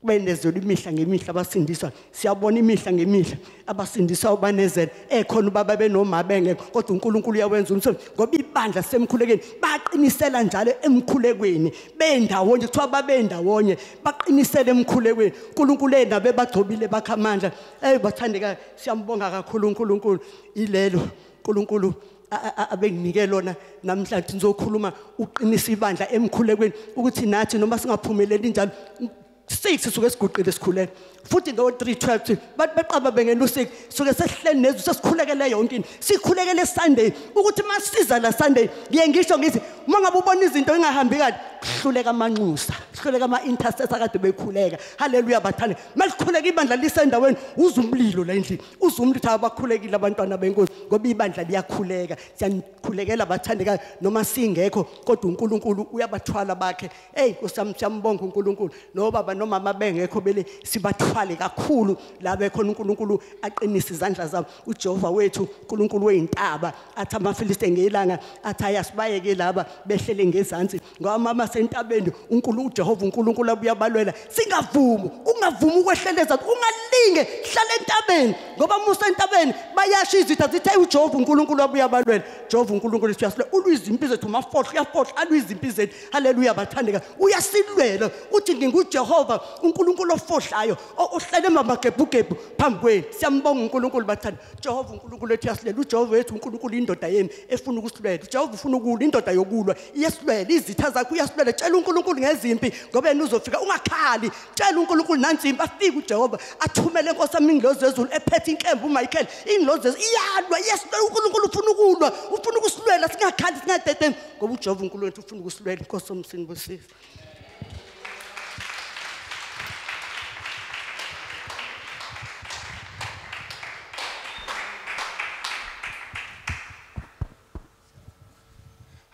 kubenezelo imihla ngemihla abasindiswa siyabona imihla ngemihla abasindiswa ubanezelo ekhona ubaba benoma bengekho kodwa uNkulunkulu uyawenza umsebenzi ngoba ibandla semkhulekeni baqinisela njalo emkhulekweni bendawonye kuthiwa babendawonye baqinisela emkhulekweni uNkulunkulu enabe bagcobile bakhamandla eh bathandeka siyambonga kakhulu uNkulunkulu ilelo uNkulunkulu abenginike lona namhlanje ngizokhuluma uqinisa ibandla emkhulekweni ukuthi nathi noma singaphumeleli njalo six suke siguqile sikhuleke futhi ngo three twelve bathi beqaba bengena u six suke sesihleli nezu sesikhulekele yonke into sikhulekele Sunday ukuthi masiza la Sunday ngiye ngisho ngithi mangabe ubona izinto engahambi kade kuhluleka amanxusa kuhluleka ama intercessor kade bekhuleka haleluya bathane malikhuleka ibandla lisendaweni uzumlilo la endlini uzumlitha abakhulekile abantwana beNkosi ngoba ibandla liyakhuleka siyanikhulekela bathandekayo noma singekho kodwa uNkulunkulu uyabathwala bakhe hey kusiyambonga uNkulunkulu no baba nomama bengekho bele sibathwale kakhulu labe khona uNkulunkulu aqinisa izandla zabo uJehova wethu uNkulunkulu wezintaba athi amaFilisti ngelanga athi ayasibayeke laba behlele ngezantsi ngoba mama sentabeni uNkulunkulu uJehova uNkulunkulu abuya balwela. Singavumi, ungavumi ukwehleleza, ungalinge, hlala entabeni ngoba musa entabeni bayashiza izinto zithe uJehova uNkulunkulu abuya balwela. Jehova uNkulunkulu siyasile ulwizimpi zethu mafohle yafohle alwizimpi zethu. Haleluya bathandeka. Uyasilwela uthi nginguJehova uNkulunkulu ofohlayo ohlele mamagebhugebhu phambi kwenu. Siyambonga uNkulunkulu bathandeka. Jehova uNkulunkulu ethi yasilela uJehova wethu uNkulunkulu indoda yenu efuna ukusilwela. Jehova ufuna ukulwa indoda yokulwa. Iyasilwela izitha zakho uyasilwela. Tshela uNkulunkulu ngezimpi ngoba yena uzofika ungakhali. Tshela uNkulunkulu nanzimpi afike uJehova athumele inkosi yami ingilozi zezulu ephethe inkemba uMichael. Ingilozi iyalwa. Iyasilwela uNkulunkulu ufuna ukulwa. Ufuna ukusilwela singakhali singadedeni ngoba uJehova uNkulunkulu wethu ufuna ukusilwela inkosi yomsini bosisi.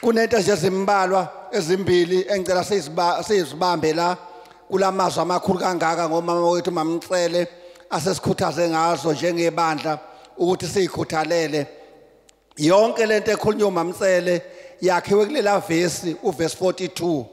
Kunento nje zimbalwa ezimbili engicela sizibambe la kulamazwi amakhulu kangaka ngomama wethu uMamcele asesikhuthaze ngazo njengebandla ukuthi sizikhuthalele yonke lento ekhulunywa uMamcele yakhiwe kulela verse uverse forty-two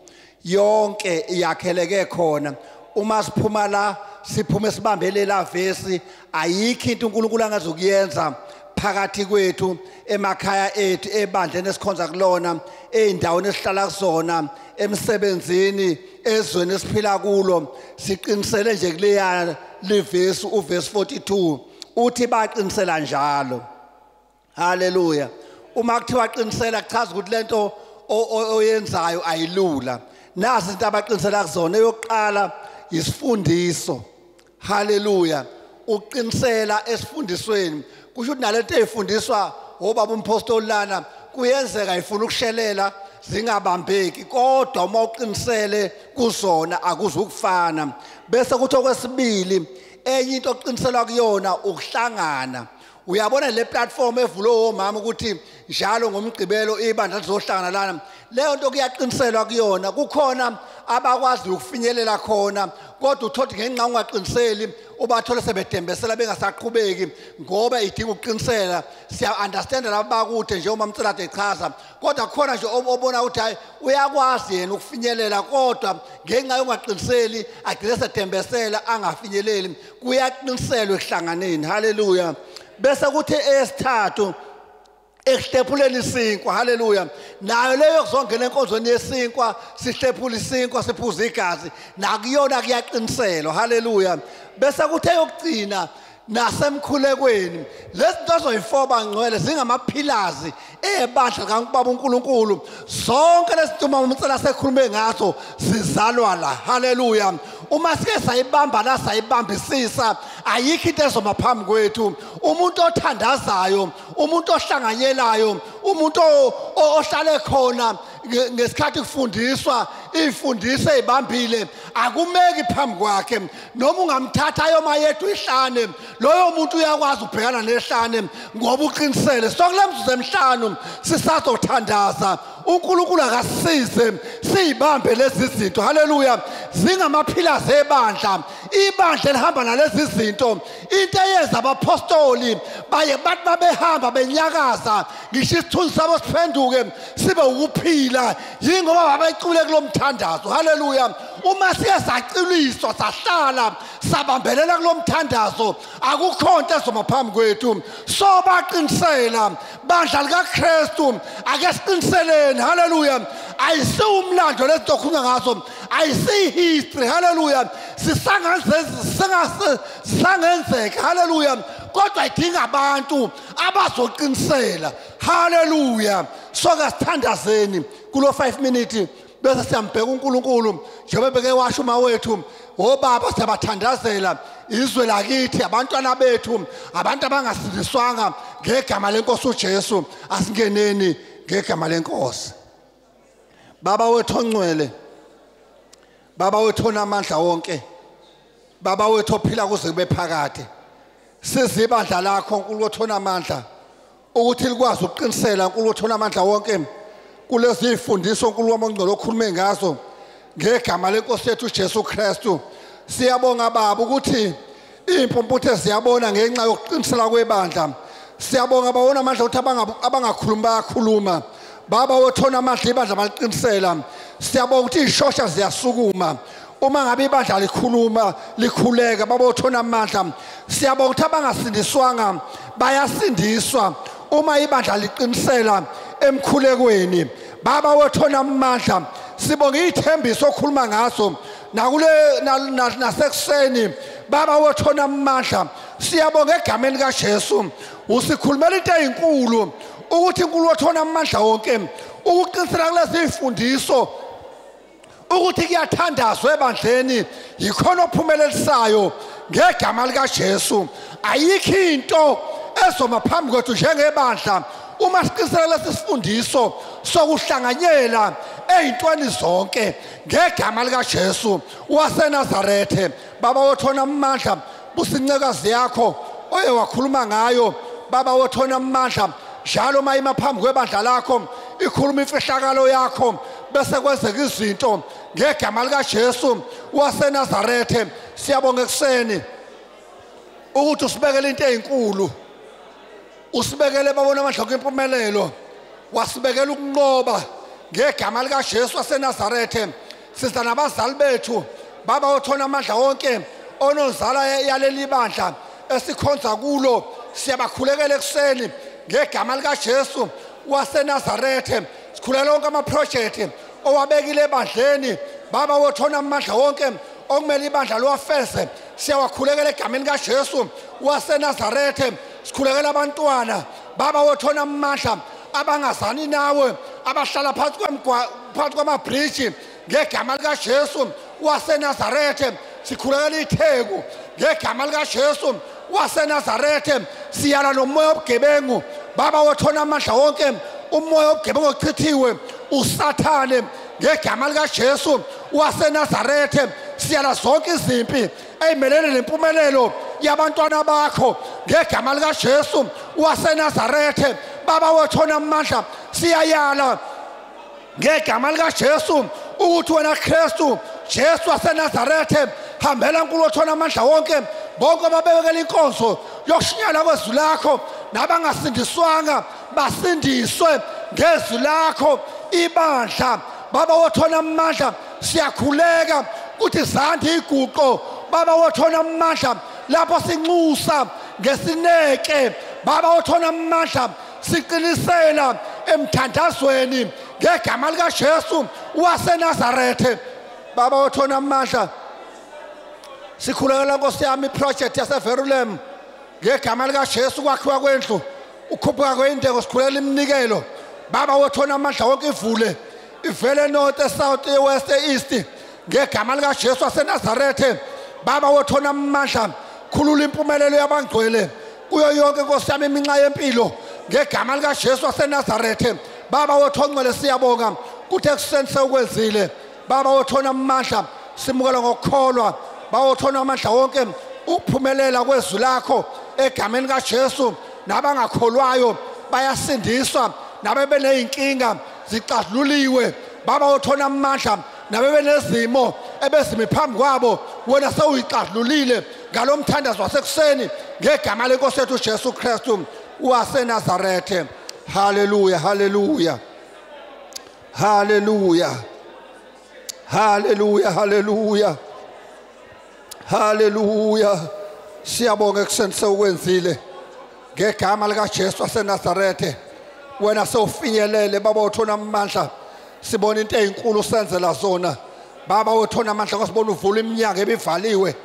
yonke yakheleke khona uma siphuma la siphuma sibambele la verse ayikho into uNkulunkulu angazokuyenza phakathi kwethu emakhaya ethu ebandleni esikhonza kulona eindaweni esihlala kuzona emsebenzini ezweni esiphila kulo siqinisele nje kuleya livesi uverse forty-two uthi baqinisela njalo. Haleluya. Uma kuthiwa qinisela kuchaza ukuthi lento oyenzayo ayilula. Nazi into abaqinisela kuzona eyokuqala isifundiso. Haleluya. Uqinisela esifundisweni kusho ukuthi nalento efundiswa obaba umpostoli lana kuyenzeka ifuna ukushelela zingabambeki kodwa uma uqinisele kuzona akuzukufana. Bese kuthi okwesibili enye into oqiniselwa kuyona ukuhlangana. Uyabona le platform evulo omama ukuthi njalo ngomgcibelo ibandla lizohlangana lana. Leyo nto kuyaqiniselwa kuyona. Kukhona abakwazi ukufinyelela khona kodwa uthothi ngenxa ungaqiniseli ubathola sebedembesela bengasaqhubeki ngoba idinga ukuqinisela. Siya understand laba bakude nje uMamcela dechaza kodwa khona nje obona ukuthi hayi uyakwazi yena ukufinyelela kodwa ngenxa yokungaqiniseli agcine sedembesela angafinyeleli. Kuyaqiniselwa ehlanganeni. Haleluya. Bese kuthi esithathu ehlephuleni isinkwa. Haleluya. Nayo leyo kuzongena enkonzweni yesinkwa sihlephula isinkwa siphuza igazi nakuyona kuyaqiniselwa. Haleluya. Bese kuthi eyokugcina nasemkhulekweni lezi zinto zoyifoba ngcwele zingamaphilazi ebandla kaNkulunkulu uNkulunkulu zonke lezi zinto uMamcela sekhulume ngazo sizalwa la. Haleluya. Uma sike sayibamba la sayibambisisa ayikho into ezomaphambi kwethu. Umuntu othandazayo, umuntu ohlanganyelayo, umuntu ohlale khona ngesikhathi kufundiswa ifundiso ezibambile akumeki phambi kwakhe noma ungamthatha yomayethu ihlane loyo muntu uyakwazi ubhekana nehlane ngoba uqinisele. Sokulemzuzu emhlanu sisazothandaza uNkulunkulu akasize siyibambe lezi zinto. Haleluya. Zingamaphilazi ebandla. Ibandla elihamba nalezi zinto into eyenza abapostoli baye bathi babehamba benyakaza ngisho isithunzi sabo siphenduke sibe ukuphila yingoba abacule kulomthandazo. Haleluya. Uma siye saciliswa sahlala sabambelela kulomthandazo akukho nto ezomaphambi kwethu. So baqinisela bandla likaKristu ake siqiniseleni. Haleluya. Ayisi umlando lezi tokhuluma ngazo ayisi history. Haleluya. Sisangenzeka. Haleluya. Kodwa idinga abantu abazoqinisela. Haleluya. So kasithandazeni kulo five minutes bese siyambheka uNkulunkulu njengoba beke washo mawethu obaba sabathandazela izwe lakithi abantwana bethu abantu abangasindiswanga ngegama lenkosi uJesu. Asingeneni ngegama lenkosi. Baba wethu ongcwele Baba wethona amandla wonke. Baba wethu ophila kuze kube phakade. Sizibandla lakho uNkulunkulu wethona amandla ukuthi likwazi ukuqinisela uNkulunkulu wethona amandla wonke kulezi ifundiso uNkulunkulu wamangcolo okhulume ngazo ngegama leNkosi yethu uJesu Kristu. Siyabonga baba ukuthi impumputhe siyabona ngenxa yokuqinisela kwebandla. Siyabonga bawona amandla ukuthi abangakhuluma bayakhuluma. Baba wethona amandla ibandla baliqinisela. Siyabonga ukuthi ishosha ziyasukuma. Uma ngabe ibandla likhuluma likhuleka baba wethona amandla siyabonga ukuthi abangasindiswanga bayasindiswa uma ibandla liqinisela emkhulekweni baba wethona amandla sibonga ithembiso okhuluma ngaso nakule nasekuseni baba wethona amandla siyabonga egameni kaJesu usikhulumela into ezinkulu ukuthi uNkulunkulu wethona amandla wonke ukuqinisela kulezi ifundiso ukuthi kuyathandazwa ebandleni yikhona ophumelelisayo ngegama lika Jesu ayikho into ezoma phambi kwethu njengebandla uma siqinisekile lesifundiso sokuhlanganyela ezintweni zonke ngegama lika Jesu waseNazaretha baba wethona amandla busincekazi yakho oye wakhuluma ngayo baba wethona amandla njalo mayima phambi kwebandla lakho ikhuluma imfihlakalo yakho bese kwenzeka izinto ngegama lika Jesu waseNazaretha siyabonga ekseni ukuthi usibekele into ezinkulu usibekele babona amandla kwempumelelo wasibekela ukunqoba ngegama lika Jesu waseNazaretha siza nabazali bethu baba wethona amandla wonke onozala yaleli bandla esikhonza kulo siyabakhulekela ekseni ngegama lika Jesu waseNazaretha sikhulela lonke amaproject owabekile ebandleni baba wethona amandla wonke okumele ibandla lowafeze siyawakhulekela egameni kaJesu waseNazaretha sikhulekela abantwana baba wethona amandla abangazani nawe abahlala phansi kwamabridge ngegama likaJesu waseNazaretha sikhulekela iTheku ngegama likaJesu waseNazaretha siyala nomoya obugebengu baba wethona amandla wonke umoya obugebengu ochithiwe usathane ngegama likaJesu waseNazaretha siyala zonke izimpi ezimelene nempumelelo yabantwana bakho ngegama likaJesu waseNazaretha baba wethona amandla siyayala ngegama likaJesu ukuthi wena Kristu Jesu waseNazaretha hambela uNkulunkulu wethona amandla wonke bonke ababekele inkonzo yokushinyala kwezwi lakho nabangasindiswanga basindiswe ngezwi lakho ibandla baba wethona amandla siyakhuleka ukuthi izandla iguqo baba wethona amandla lapho sinxusa ngesineke baba wethona amandla siqinisela emthandazweni ngegama likaJesu waseNazaretha baba wethona amandla sikhulekela Nkosi yami iproject yaseVerulem ngegama likaJesu kwakhiwa kwendlu ukhuphuka kwendeko sikhulela iminikelo baba wethona amandla wonke ivule ivele north south west east ngegama likaJesu waseNazaretha baba wethona amandla khulula impumelelo yabangcwele kuyo yonke Nkosi yami iminxa yempilo ngegama likaJesu waseNazaretha baba wethongcwele siyabonga kuthi ekusense ukwenzile baba wethona amandla simukela ngokukholwa baba wethona amandla wonke ukuphumelela kwezwi lakho egameni kaJesu nabangakholwayo bayasindiswa nabebene inkinga ziqadluliwe baba wethona amandla nabebene zimo ebezimi phambi kwabo wena sewuyiqadlulile ngalomthandazo wasekuseni ngegama leNkosi yethu uJesu Kristu waseNazaretha haleluya haleluya haleluya haleluya haleluya haleluya siyabonga ekuseni ukwenzile ngegama likaJesu waseNazaretha wena sewufinyelele baba wethona amandla sibona into ezinkulu senzela zona baba wethona amandla kwasibona uvula iminyaka ebivaliwe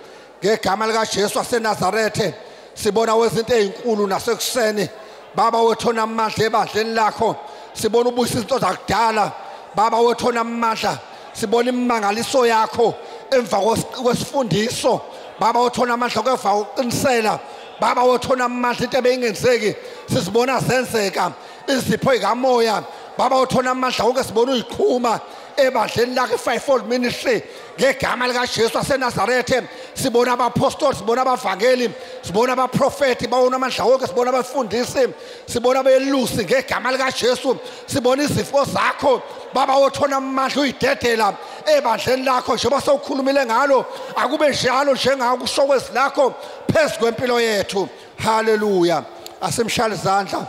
ngegama likaJesu waseNazaretha sibona wezinto ezinkulu nasekuseni baba wethona amandla ebandleni lakho sibona ubuyisa izinto zakudala baba wethona amandla sibona imimangaliso yakho emva kwesifundiso baba wethona amandla kweva uqinisela baba wethona amandla into ebeyingenzeki sisibona zenzeka izipho ikamoya Baba uthona amandla wonke sibona uyiqhuma ebandleni lakhe fivefold ministry ngegama lika Jesu waseNazaretha sibona abaapostoli sibona abavangeli sibona abaprofeti bawona amandla wonke sibona abafundisi sibona abelusi ngegama lika Jesu sibona izifo zakho baba uthona amandla uyidedela ebandleni lakho njengoba sowukhulumile ngalo akube njalo njengako ushokwazi lakho phezu kwempilo yethu haleluya asimshale izandla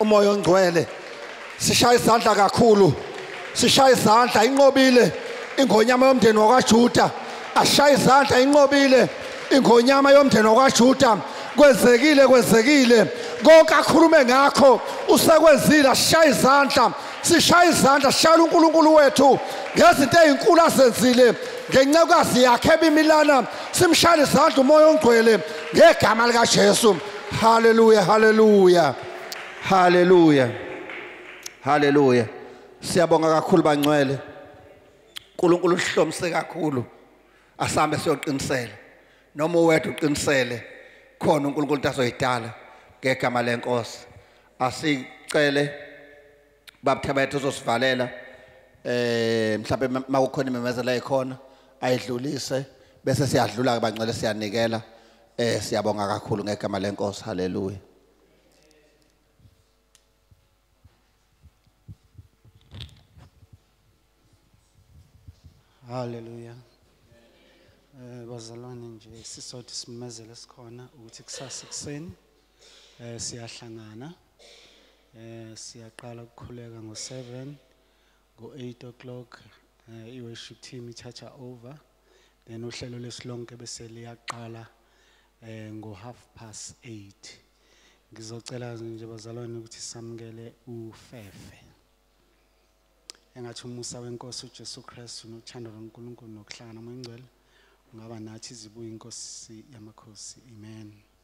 umoya ongcwele sishaye izandla kakhulu sishaye izandla inqobile ingonyama yomndeni wakaJuda ashaye izandla inqobile ingonyama yomndeni wakaJuda kwenzekile kwenzekile konke akhulume ngakho usekwenzile ashaye izandla sishaye izandla shala uNkulunkulu wethu ngezinto ezinkulu asenzile ngencekokazi yakhe ebimilana simshale izandla umoya ongcwele ngegama lika Jesu haleluya haleluya haleluya Hallelujah. Siyabonga kakhulu bangcwele. uNkulunkulu uhlomise kakhulu. Asambe siyoqinisela. Noma uwedwa uqinisele khona uNkulunkulu tazoyidala ngegama lenkosi. Asicele babuthabathe uzosivalela eh mhlawumbe mawukhona imemezela ekhona ayidlulise bese siyadlula bangcwele siyanikela eh siyabonga kakhulu ngegama lenkosi. Hallelujah. Haleluya. Eh bazalwane nje sisothi simemezele sikhona ukuthi kusasa kuseni eh siyahlangana eh siyaqala ukukhuleka ngo seven ngo eight o'clock eh iworship team ithatha over then uhlelo lesilonke bese liyaqala eh ngo half past eight ngizocela nje bazalwane ukuthi samukele uFefe engathi umusa wenkosi uJesu Kristu nothando loNkulunkulu nokuhlangana moyingcwele ungaba nathi izibuye inkosi yamakhosi amen